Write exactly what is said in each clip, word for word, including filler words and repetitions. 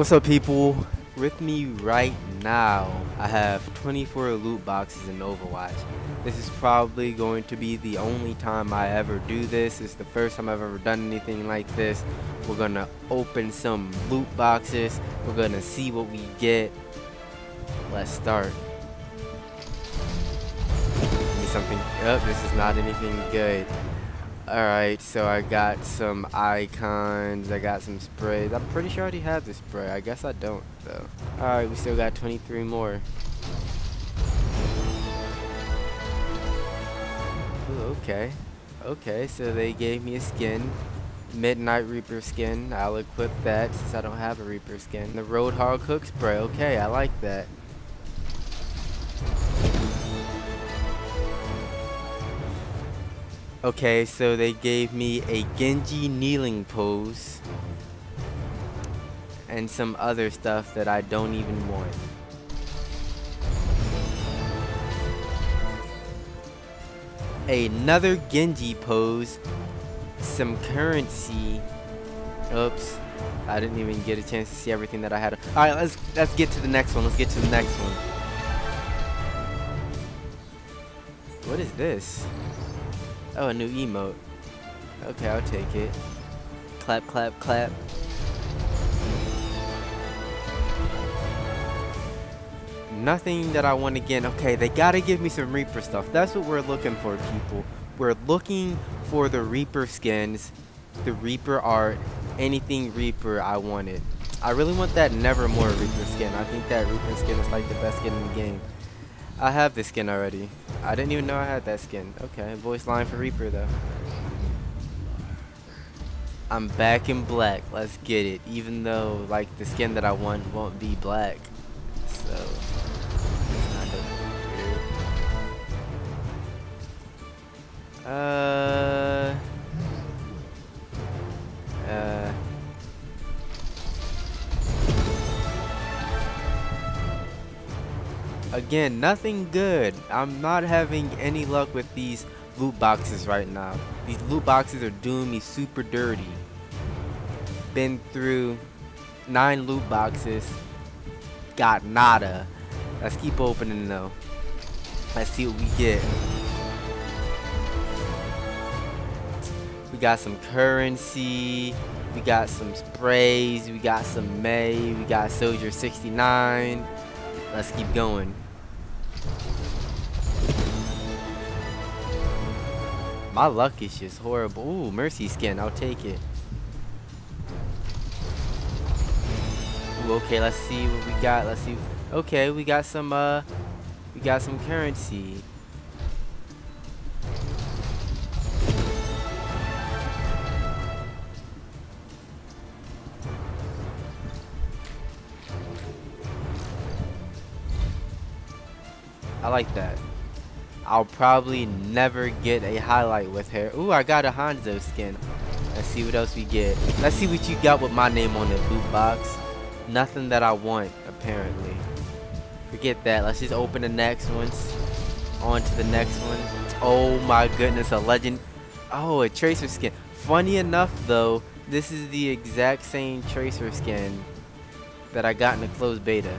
What's up, people? With me right now, I have twenty-four loot boxes in Overwatch. This is probably going to be the only time I ever do this. It's the first time I've ever done anything like this. We're gonna open some loot boxes. We're gonna see what we get. Let's start. Need something. Yep, this is not anything good. Alright, so I got some icons, I got some sprays. I'm pretty sure I already have this spray. I guess I don't, though. Alright, we still got twenty-three more. Ooh, okay. Okay, so they gave me a skin. Midnight Reaper skin. I'll equip that since I don't have a Reaper skin. The Roadhog hook spray. Okay, I like that. Okay, so they gave me a Genji kneeling pose and some other stuff that I don't even want. Another Genji pose, some currency. Oops, I didn't even get a chance to see everything that I had. Alright, let's let's get to the next one. Let's get to the next one. What is this? Oh, a new emote. Okay, I'll take it. Clap, clap, clap. Nothing that I want again. Okay, they gotta give me some Reaper stuff. That's what we're looking for, people. We're looking for the Reaper skins, the Reaper art, anything Reaper I want it. I really want that Nevermore Reaper skin. I think that Reaper skin is like the best skin in the game. I have this skin already. I didn't even know I had that skin. Okay, voice line for Reaper though. I'm back in black. Let's get it. Even though like the skin that I want won't be black. So it's kind of weird. Uh Uh Again, nothing good. I'm not having any luck with these loot boxes right now. These loot boxes are doing me super dirty. Been through nine loot boxes. Got nada. Let's keep opening though. Let's see what we get. We got some currency. We got some sprays. We got some Mei. We got Soldier sixty-nine. Let's keep going. My luck is just horrible. Ooh, mercy skin. I'll take it. Ooh, okay, let's see what we got. Let's see. Okay, we got some. Uh, we got some currency. I like that. I'll probably never get a highlight with her. Ooh, I got a Hanzo skin. Let's see what else we get. Let's see what you got with my name on the loot box. Nothing that I want, apparently. Forget that. Let's just open the next ones. On to the next one. Oh my goodness, a legend. Oh, a Tracer skin. Funny enough, though, this is the exact same Tracer skin that I got in the closed beta.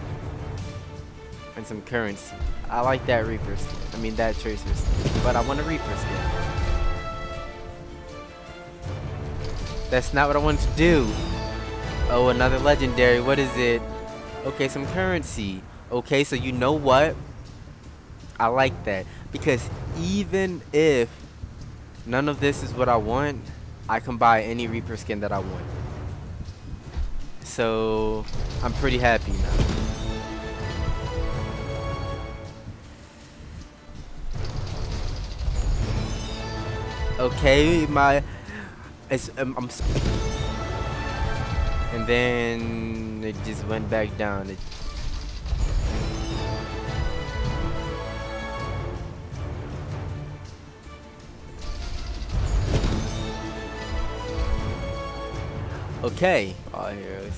And some currency. I like that Reaper skin. I mean that Tracer skin. But I want a Reaper skin. That's not what I wanted to do. Oh, another legendary. What is it? Okay, some currency. Okay, so you know what? I like that. Because even if none of this is what I want, I can buy any Reaper skin that I want. So I'm pretty happy now. Okay, my, it's, um, I'm, and then it just went back down. It, okay, all heroes.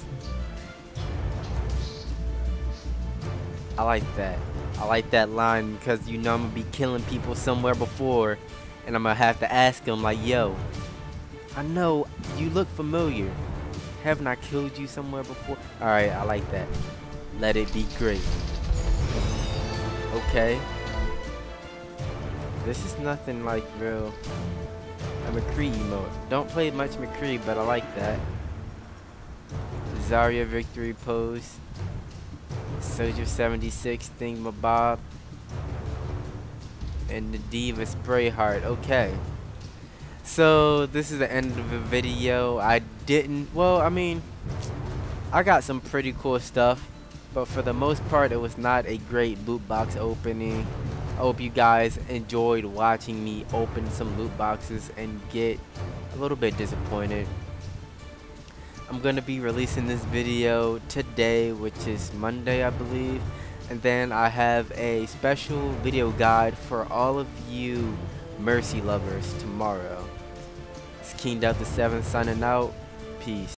I like that. I like that line because you know I'm gonna be killing people somewhere before. And I'm gonna have to ask him like, yo, I know you look familiar. Haven't I killed you somewhere before? Alright, I like that. Let it be great. Okay. This is nothing like real a McCree emote. Don't play much McCree, but I like that. Zarya victory pose. Soldier seventy-six thingamabob. And the diva spray heart. Okay. So this is the end of the video. I didn't well I mean I got some pretty cool stuff, but for the most part it was not a great loot box opening. I hope you guys enjoyed watching me open some loot boxes and get a little bit disappointed. I'm gonna be releasing this video today, which is Monday I believe, and then I have a special video guide for all of you Mercy lovers tomorrow. It's King Dub the seventh signing out. Peace.